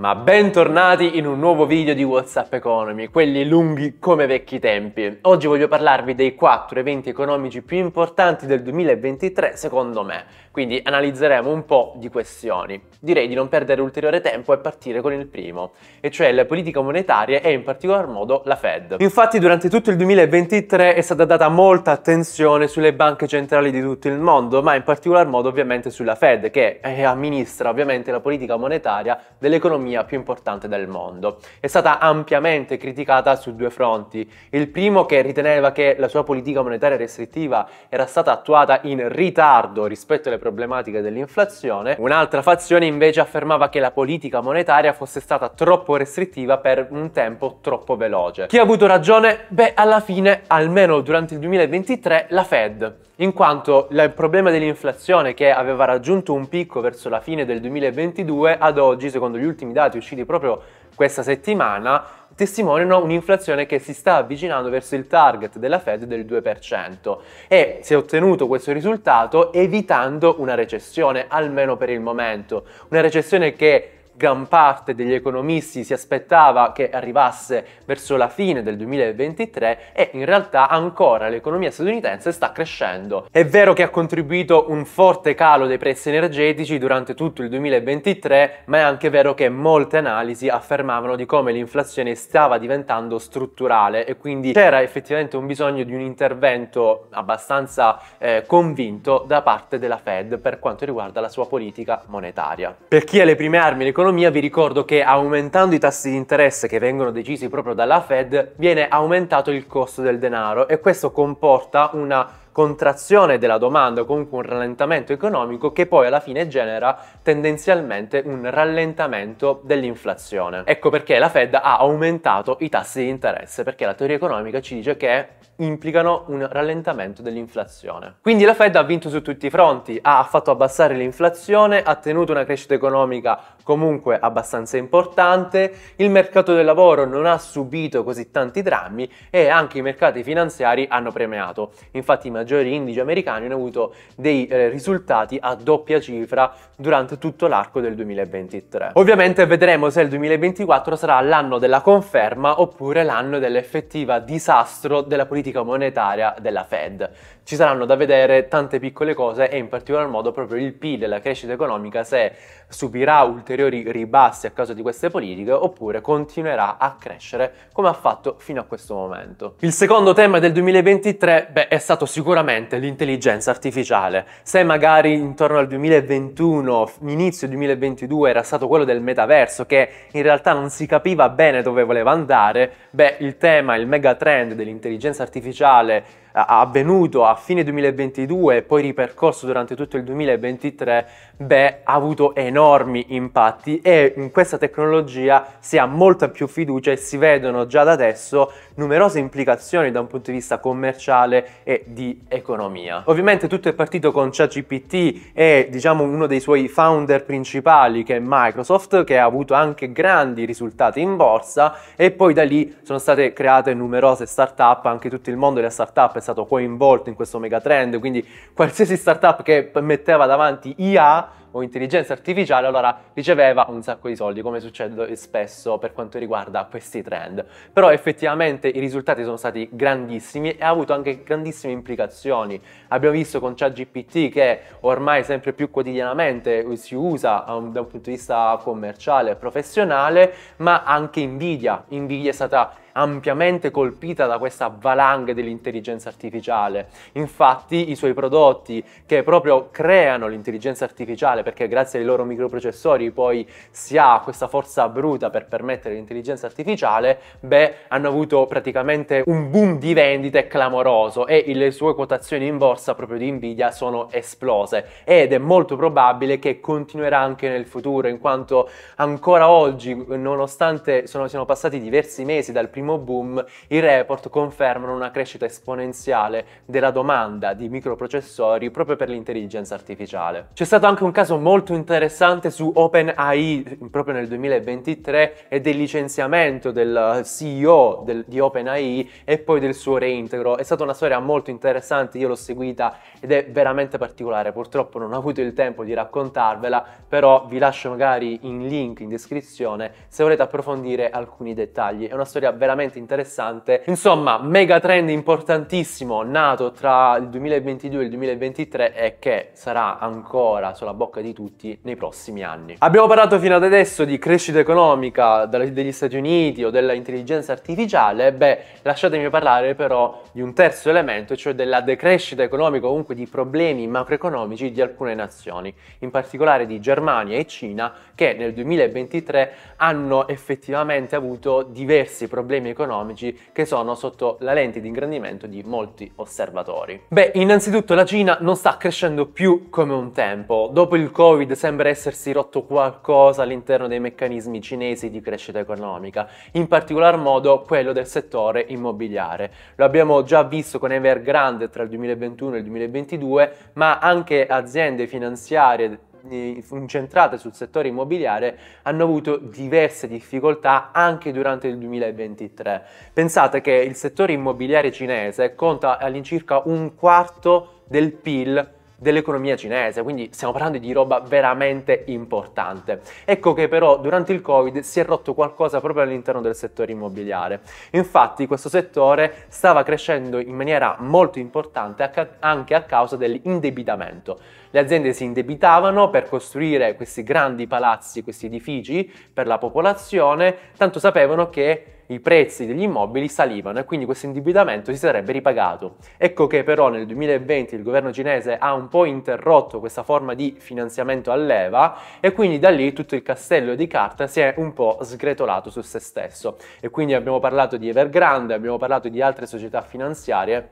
Ma bentornati in un nuovo video di WhatsApp Economy, quelli lunghi come vecchi tempi. Oggi voglio parlarvi dei 4 eventi economici più importanti del 2023 secondo me, quindi analizzeremo un po' di questioni. Direi di non perdere ulteriore tempo e partire con il primo, e cioè la politica monetaria e in particolar modo la Fed. Infatti durante tutto il 2023 è stata data molta attenzione sulle banche centrali di tutto il mondo, ma in particolar modo ovviamente sulla Fed, che amministra ovviamente la politica monetaria dell'economia più importante del mondo. È stata ampiamente criticata su due fronti. Il primo, che riteneva che la sua politica monetaria restrittiva era stata attuata in ritardo rispetto alle problematiche dell'inflazione. Un'altra fazione invece affermava che la politica monetaria fosse stata troppo restrittiva per un tempo troppo veloce. Chi ha avuto ragione? Beh, alla fine, almeno durante il 2023, la Fed, in quanto il problema dell'inflazione, che aveva raggiunto un picco verso la fine del 2022, ad oggi, secondo gli ultimi dati usciti proprio questa settimana, testimoniano un'inflazione che si sta avvicinando verso il target della Fed del 2%, e si è ottenuto questo risultato evitando una recessione, almeno per il momento, una recessione che gran parte degli economisti si aspettava che arrivasse verso la fine del 2023, e in realtà ancora l'economia statunitense sta crescendo. È vero che ha contribuito un forte calo dei prezzi energetici durante tutto il 2023, ma è anche vero che molte analisi affermavano di come l'inflazione stava diventando strutturale, e quindi c'era effettivamente un bisogno di un intervento abbastanza convinto da parte della Fed per quanto riguarda la sua politica monetaria. Per chi ha le prime armi l'economia, vi ricordo che aumentando i tassi di interesse che vengono decisi proprio dalla Fed, viene aumentato il costo del denaro, e questo comporta una contrazione della domanda, o comunque un rallentamento economico, che poi alla fine genera tendenzialmente un rallentamento dell'inflazione. Ecco perché la Fed ha aumentato i tassi di interesse, perché la teoria economica ci dice che implicano un rallentamento dell'inflazione. Quindi la Fed ha vinto su tutti i fronti, ha fatto abbassare l'inflazione, ha tenuto una crescita economica comunque abbastanza importante, il mercato del lavoro non ha subito così tanti drammi, e anche i mercati finanziari hanno premiato. Infatti i maggiori indici americani hanno avuto dei risultati a doppia cifra durante tutto l'arco del 2023. Ovviamente vedremo se il 2024 sarà l'anno della conferma oppure l'anno dell'effettiva disastro della politica monetaria della Fed. Ci saranno da vedere tante piccole cose, e in particolar modo proprio il PIL e la crescita economica, se subirà ulteriori ribassi a causa di queste politiche oppure continuerà a crescere come ha fatto fino a questo momento. Il secondo tema del 2023 è stato sicuramente l'intelligenza artificiale. Se magari intorno al 2021, inizio 2022, era stato quello del metaverso, che in realtà non si capiva bene dove voleva andare, il tema, il megatrend dell'intelligenza artificiale avvenuto a fine 2022 e poi ripercorso durante tutto il 2023, ha avuto enormi impatti, e in questa tecnologia si ha molta più fiducia e si vedono già da adesso numerose implicazioni da un punto di vista commerciale e di economia. Ovviamente tutto è partito con ChatGPT e diciamo uno dei suoi founder principali, che è Microsoft, che ha avuto anche grandi risultati in borsa, e poi da lì sono state create numerose startup. Anche tutto il mondo delle startup è stato coinvolto in questo megatrend, quindi qualsiasi startup che metteva davanti IA o intelligenza artificiale allora riceveva un sacco di soldi, come succede spesso per quanto riguarda questi trend. Però effettivamente i risultati sono stati grandissimi e ha avuto anche grandissime implicazioni. Abbiamo visto con ChatGPT che ormai sempre più quotidianamente si usa da un punto di vista commerciale e professionale, ma anche NVIDIA è stata ampiamente colpita da questa valanga dell'intelligenza artificiale. Infatti i suoi prodotti, che proprio creano l'intelligenza artificiale, perché grazie ai loro microprocessori poi si ha questa forza bruta per permettere l'intelligenza artificiale, hanno avuto praticamente un boom di vendite clamoroso, e le sue quotazioni in borsa proprio di Nvidia sono esplose, ed è molto probabile che continuerà anche nel futuro, in quanto ancora oggi, nonostante siano passati diversi mesi dal primo boom, i report confermano una crescita esponenziale della domanda di microprocessori proprio per l'intelligenza artificiale. C'è stato anche un caso caso molto interessante su OpenAI proprio nel 2023 e del licenziamento del CEO di OpenAI e poi del suo reintegro. È stata una storia molto interessante, io l'ho seguita ed è veramente particolare. Purtroppo non ho avuto il tempo di raccontarvela, però vi lascio magari in link in descrizione se volete approfondire alcuni dettagli. È una storia veramente interessante. Insomma, mega trend importantissimo nato tra il 2022 e il 2023 e che sarà ancora sulla bocca di tutti nei prossimi anni. Abbiamo parlato fino ad adesso di crescita economica degli Stati Uniti o dell'intelligenza artificiale. Beh, lasciatemi parlare però di un terzo elemento, cioè della decrescita economica o comunque di problemi macroeconomici di alcune nazioni, in particolare di Germania e Cina, che nel 2023 hanno effettivamente avuto diversi problemi economici che sono sotto la lente di ingrandimento di molti osservatori. Beh, innanzitutto la Cina non sta crescendo più come un tempo. Dopo il Covid sembra essersi rotto qualcosa all'interno dei meccanismi cinesi di crescita economica, in particolar modo quello del settore immobiliare. Lo abbiamo già visto con Evergrande tra il 2021 e il 2022, ma anche aziende finanziarie incentrate sul settore immobiliare hanno avuto diverse difficoltà anche durante il 2023. Pensate che il settore immobiliare cinese conta all'incirca un quarto del PIL dell'economia cinese, quindi stiamo parlando di roba veramente importante. Ecco che però durante il Covid si è rotto qualcosa proprio all'interno del settore immobiliare. Infatti questo settore stava crescendo in maniera molto importante anche a causa dell'indebitamento. Le aziende si indebitavano per costruire questi grandi palazzi, questi edifici per la popolazione, tanto sapevano che i prezzi degli immobili salivano e quindi questo indebitamento si sarebbe ripagato. Ecco che però nel 2020 il governo cinese ha un po' interrotto questa forma di finanziamento a leva e quindi da lì tutto il castello di carta si è un po' sgretolato su se stesso. E quindi abbiamo parlato di Evergrande, abbiamo parlato di altre società finanziarie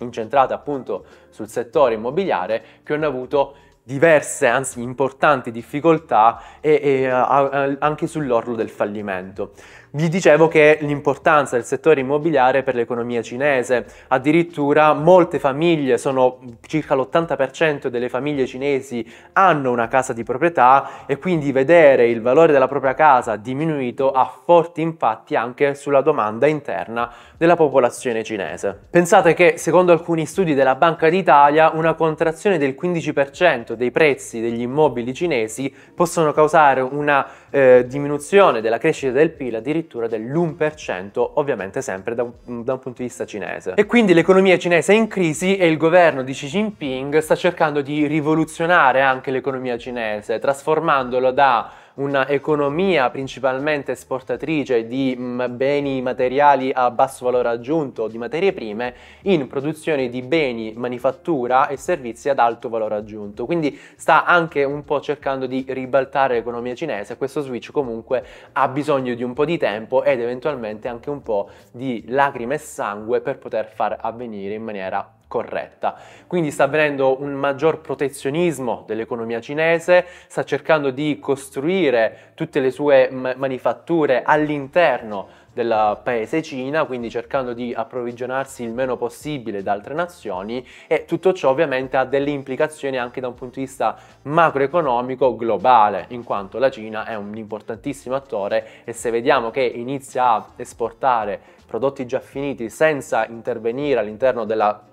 incentrate appunto sul settore immobiliare che hanno avuto diverse, anzi importanti difficoltà e anche sull'orlo del fallimento. Vi dicevo che l'importanza del settore immobiliare per l'economia cinese, addirittura molte famiglie, sono circa l'80% delle famiglie cinesi hanno una casa di proprietà e quindi vedere il valore della propria casa diminuito ha forti impatti anche sulla domanda interna della popolazione cinese. Pensate che secondo alcuni studi della Banca d'Italia una contrazione del 15% dei prezzi degli immobili cinesi possono causare una diminuzione della crescita del PIL addirittura dell'1%, ovviamente sempre da un punto di vista cinese. E quindi l'economia cinese è in crisi e il governo di Xi Jinping sta cercando di rivoluzionare anche l'economia cinese, trasformandolo da una economia principalmente esportatrice di beni materiali a basso valore aggiunto, di materie prime, in produzione di beni, manifattura e servizi ad alto valore aggiunto. Quindi sta anche un po' cercando di ribaltare l'economia cinese. Questo switch comunque ha bisogno di un po' di tempo ed eventualmente anche un po' di lacrime e sangue per poter far avvenire in maniera corretta. Quindi sta avvenendo un maggior protezionismo dell'economia cinese, sta cercando di costruire tutte le sue manifatture all'interno del paese Cina, quindi cercando di approvvigionarsi il meno possibile da altre nazioni, e tutto ciò ovviamente ha delle implicazioni anche da un punto di vista macroeconomico globale, in quanto la Cina è un importantissimo attore e se vediamo che inizia a esportare prodotti già finiti senza intervenire all'interno della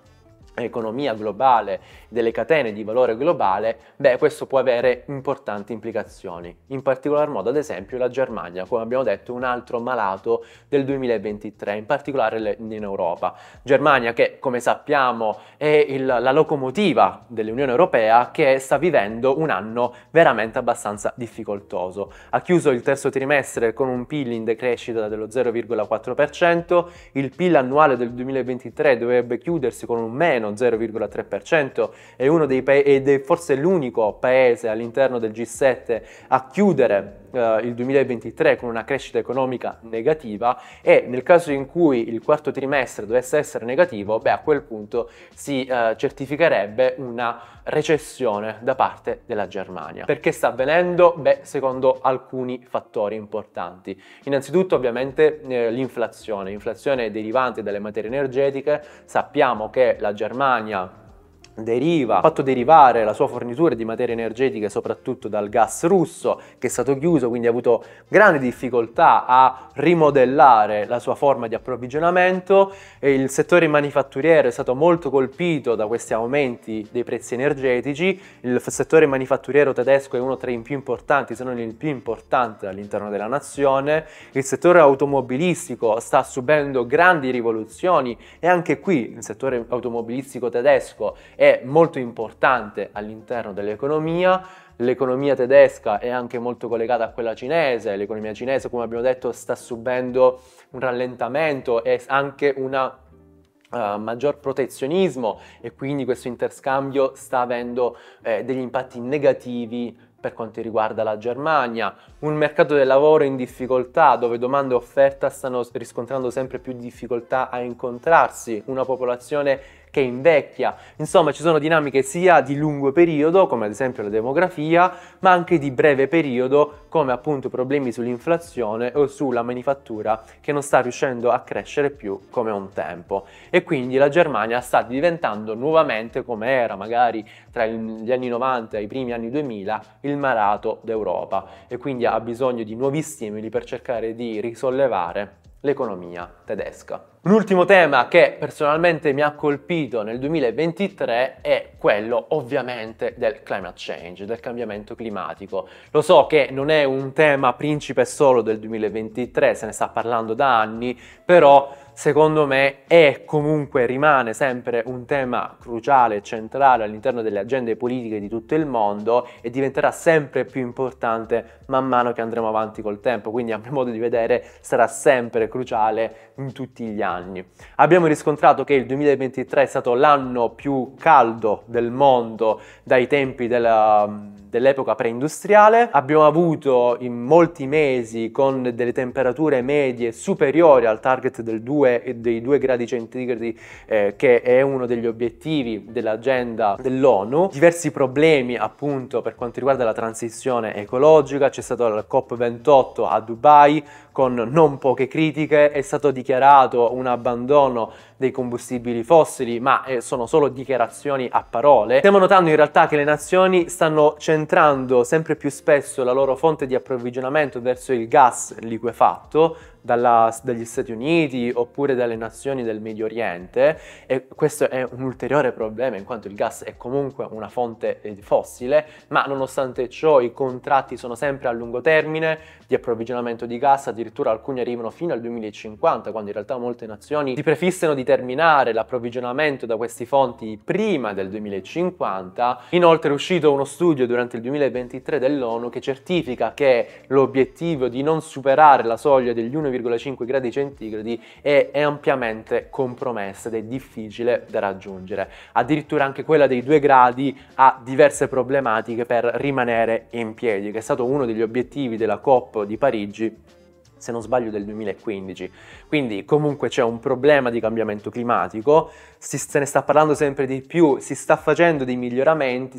economia globale, delle catene di valore globale, beh, questo può avere importanti implicazioni, in particolar modo ad esempio la Germania, come abbiamo detto un altro malato del 2023, in particolare in Europa. Germania che, come sappiamo, è la locomotiva dell'Unione Europea, che sta vivendo un anno veramente abbastanza difficoltoso. Ha chiuso il terzo trimestre con un PIL in decrescita dello 0,4%, il PIL annuale del 2023 dovrebbe chiudersi con un meno 0,3%, è uno dei forse l'unico paese all'interno del G7 a chiudere il 2023 con una crescita economica negativa, e nel caso in cui il quarto trimestre dovesse essere negativo, beh, a quel punto si certificherebbe una recessione da parte della Germania. Perché sta avvenendo? Beh, secondo alcuni fattori importanti. Innanzitutto ovviamente l'inflazione derivante dalle materie energetiche. Sappiamo che la Germania deriva, ha fatto derivare la sua fornitura di materie energetiche soprattutto dal gas russo, che è stato chiuso, quindi ha avuto grande difficoltà a rimodellare la sua forma di approvvigionamento. E il settore manifatturiero è stato molto colpito da questi aumenti dei prezzi energetici. Il settore manifatturiero tedesco è uno tra i più importanti, se non il più importante all'interno della nazione. Il settore automobilistico sta subendo grandi rivoluzioni, e anche qui il settore automobilistico tedesco è molto importante all'interno dell'economia. L'economia tedesca è anche molto collegata a quella cinese. L'economia cinese, come abbiamo detto, sta subendo un rallentamento e anche una maggior protezionismo, e quindi questo interscambio sta avendo degli impatti negativi per quanto riguarda la Germania. Un mercato del lavoro in difficoltà, dove domanda e offerta stanno riscontrando sempre più difficoltà a incontrarsi, una popolazione che invecchia. Insomma, ci sono dinamiche sia di lungo periodo, come ad esempio la demografia, ma anche di breve periodo, come appunto problemi sull'inflazione o sulla manifattura che non sta riuscendo a crescere più come un tempo. E quindi la Germania sta diventando nuovamente, come era magari tra gli anni 90 e i primi anni 2000, il malato d'Europa, e quindi ha bisogno di nuovi stimoli per cercare di risollevare l'economia tedesca. Un ultimo tema che personalmente mi ha colpito nel 2023 è quello ovviamente del climate change, del cambiamento climatico. Lo so che non è un tema principe solo del 2023, se ne sta parlando da anni, però secondo me è comunque, rimane sempre un tema cruciale e centrale all'interno delle agende politiche di tutto il mondo, e diventerà sempre più importante man mano che andremo avanti col tempo. Quindi, a mio modo di vedere, sarà sempre cruciale in tutti gli anni. Abbiamo riscontrato che il 2023 è stato l'anno più caldo del mondo dai tempi dell'epoca preindustriale. Abbiamo avuto in molti mesi con delle temperature medie superiori al target del 2 e dei 2 gradi centigradi, che è uno degli obiettivi dell'agenda dell'ONU. Diversi problemi appunto per quanto riguarda la transizione ecologica. C'è stato la COP28 a Dubai con non poche critiche. È stato dichiarato un abbandono dei combustibili fossili, ma sono solo dichiarazioni a parole. Stiamo notando in realtà che le nazioni stanno centrando sempre più spesso la loro fonte di approvvigionamento verso il gas liquefatto dagli Stati Uniti oppure dalle nazioni del Medio Oriente, e questo è un ulteriore problema, in quanto il gas è comunque una fonte fossile. Ma nonostante ciò i contratti sono sempre a lungo termine di approvvigionamento di gas, addirittura alcuni arrivano fino al 2050, quando in realtà molte nazioni si prefissano di terminare l'approvvigionamento da queste fonti prima del 2050. Inoltre è uscito uno studio durante il 2023 dell'ONU che certifica che l'obiettivo di non superare la soglia degli 1,5 gradi centigradi è ampiamente compromessa ed è difficile da raggiungere. Addirittura anche quella dei 2 gradi ha diverse problematiche per rimanere in piedi, che è stato uno degli obiettivi della COP di Parigi, se non sbaglio del 2015. Quindi comunque c'è un problema di cambiamento climatico, se ne sta parlando sempre di più, si stanno facendo dei miglioramenti,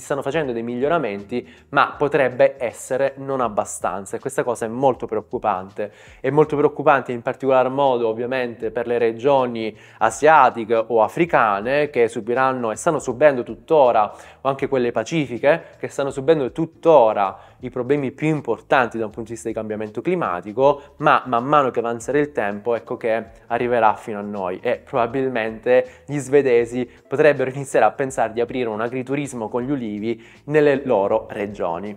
ma potrebbe essere non abbastanza, e questa cosa è molto preoccupante. È molto preoccupante in particolar modo ovviamente per le regioni asiatiche o africane, che subiranno e stanno subendo tuttora, o anche quelle pacifiche, che stanno subendo tuttora i problemi più importanti da un punto di vista di cambiamento climatico. Ma man mano che avanzerà il tempo, ecco che arriverà fino a noi, e probabilmente gli svedesi potrebbero iniziare a pensare di aprire un agriturismo con gli ulivi nelle loro regioni.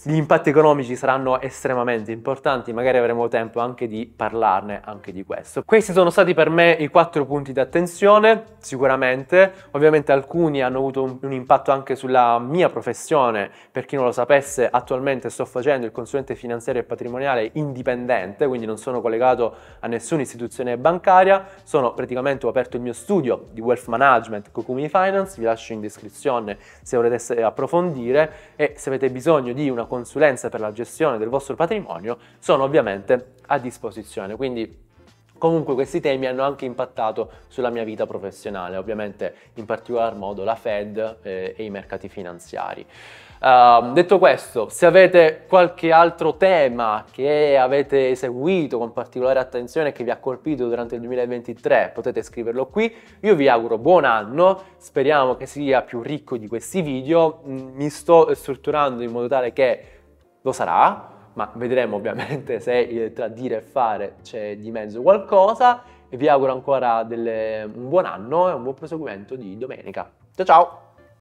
Gli impatti economici saranno estremamente importanti, magari avremo tempo anche di parlarne anche di questo. Questi sono stati per me i 4 punti di attenzione, sicuramente. Ovviamente alcuni hanno avuto un impatto anche sulla mia professione. Per chi non lo sapesse, attualmente sto facendo il consulente finanziario e patrimoniale indipendente, quindi non sono collegato a nessuna istituzione bancaria. Ho aperto il mio studio di wealth management Kokumi Finance, vi lascio in descrizione se volete approfondire, e se avete bisogno di una consulenza per la gestione del vostro patrimonio sono ovviamente a disposizione. Quindi comunque questi temi hanno anche impattato sulla mia vita professionale, ovviamente in particolar modo la Fed e i mercati finanziari. Detto questo, se avete qualche altro tema che avete eseguito con particolare attenzione e che vi ha colpito durante il 2023, potete scriverlo qui. Io vi auguro buon anno, speriamo che sia più ricco di questi video. Mi sto strutturando in modo tale che lo sarà, ma vedremo ovviamente se tra dire e fare c'è di mezzo qualcosa. E vi auguro ancora un buon anno e un buon proseguimento di domenica. Ciao ciao!